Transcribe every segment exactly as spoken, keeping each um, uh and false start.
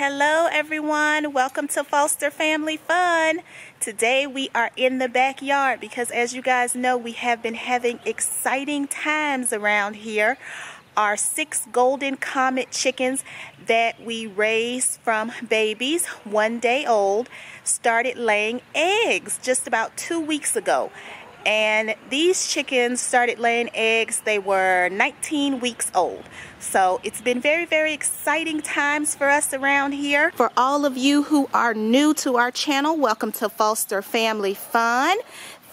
Hello everyone, welcome to Foster Family Fun. Today we are in the backyard because, as you guys know, we have been having exciting times around here. Our six Golden Comet chickens that we raised from babies, one day old, started laying eggs just about two weeks ago. And these chickens started laying eggs. They were nineteen weeks old. So it's been very, very exciting times for us around here. For all of you who are new to our channel, welcome to Foster Family Fun.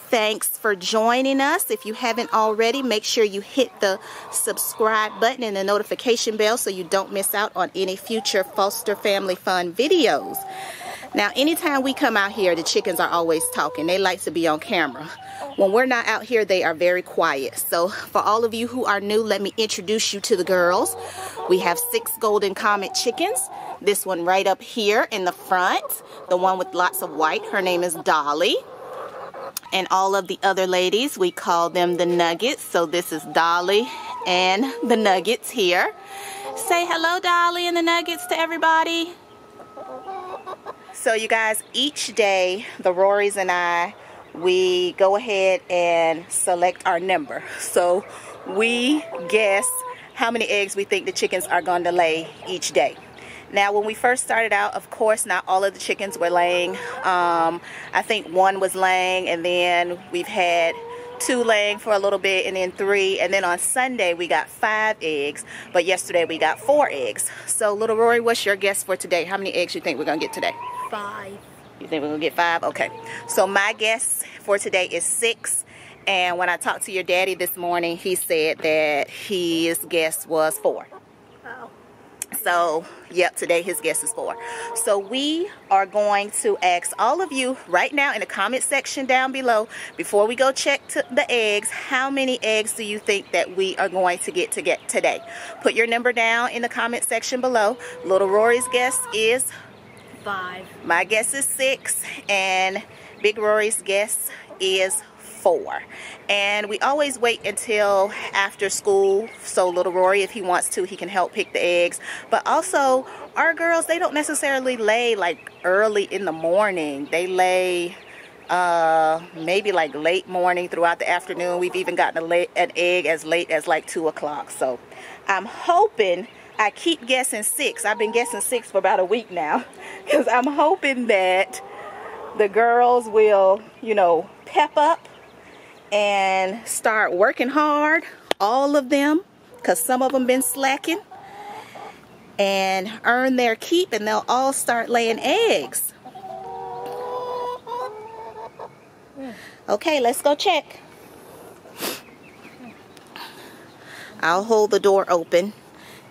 Thanks for joining us. If you haven't already, make sure you hit the subscribe button and the notification bell so you don't miss out on any future Foster Family Fun videos. Now, anytime we come out here, the chickens are always talking. They like to be on camera. When we're not out here, they are very quiet. So for all of you who are new, let me introduce you to the girls. We have six Golden Comet chickens. This one right up here in the front, the one with lots of white, her name is Dolly. And all of the other ladies, we call them the Nuggets. So this is Dolly and the Nuggets here. Say hello, Dolly and the Nuggets, to everybody. So you guys, each day, the Rorys and I, we go ahead and select our number. So we guess how many eggs we think the chickens are going to lay each day. Now, when we first started out, of course, not all of the chickens were laying. Um, I think one was laying, and then we've had two laying for a little bit, and then three, and then on Sunday we got five eggs, but yesterday we got four eggs. So little Rory, what's your guess for today? How many eggs you think we're gonna get today? Five. You think we're gonna get five? Okay, so my guess for today is six, and when I talked to your daddy this morning, he said that his guess was four. Wow. So, yep, today his guess is four. So we are going to ask all of you right now in the comment section down below, before we go check to the eggs, how many eggs do you think that we are going to get to get today? Put your number down in the comment section below. Little Rory's guess is five. My guess is six, and Big Rory's guess is four. And we always wait until after school, so little Rory, if he wants to, he can help pick the eggs. But also, our girls, they don't necessarily lay like early in the morning. They lay uh, maybe like late morning throughout the afternoon. We've even gotten a lay an egg as late as like two o'clock. So I'm hoping, I keep guessing six. I've been guessing six for about a week now, because I'm hoping that the girls will, you know, pep up and start working hard, all of them, because some of them been slacking, and earn their keep, and they'll all start laying eggs. Okay, let's go check. I'll hold the door open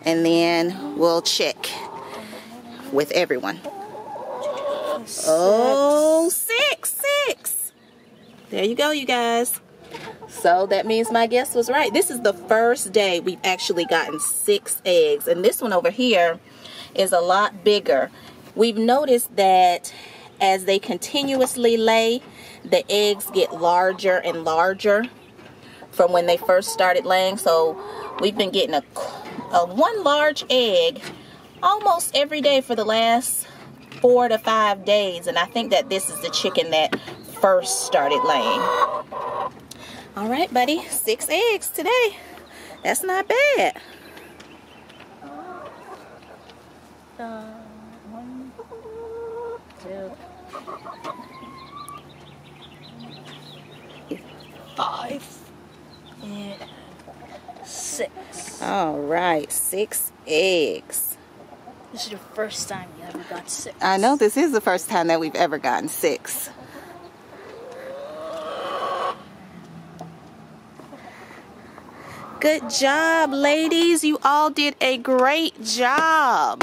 and then we'll check with everyone. Oh, six, six. There you go, you guys. So that means my guess was right. This is the first day we've actually gotten six eggs. And this one over here is a lot bigger. We've noticed that as they continuously lay, the eggs get larger and larger from when they first started laying. So we've been getting a, a one large egg almost every day for the last four to five days. And I think that this is the chicken that first started laying. All right, buddy, six eggs today. That's not bad. Uh, one, two, five, and six. All right, six eggs. This is the first time you ever got six. I know, this is the first time that we've ever gotten six. Good job, ladies. You all did a great job.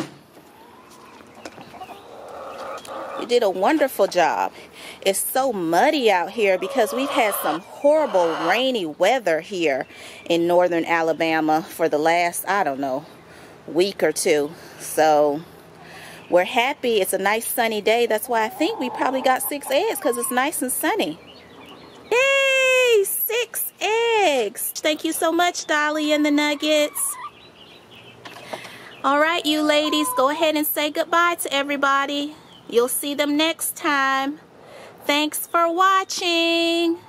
You did a wonderful job. It's so muddy out here because we've had some horrible rainy weather here in northern Alabama for the last, I don't know, week or two. So we're happy. It's a nice sunny day. That's why I think we probably got six eggs, because it's nice and sunny. Yay! Six eggs. Eggs. Thank you so much, Dolly and the Nuggets. All right, you ladies, go ahead and say goodbye to everybody. You'll see them next time. Thanks for watching.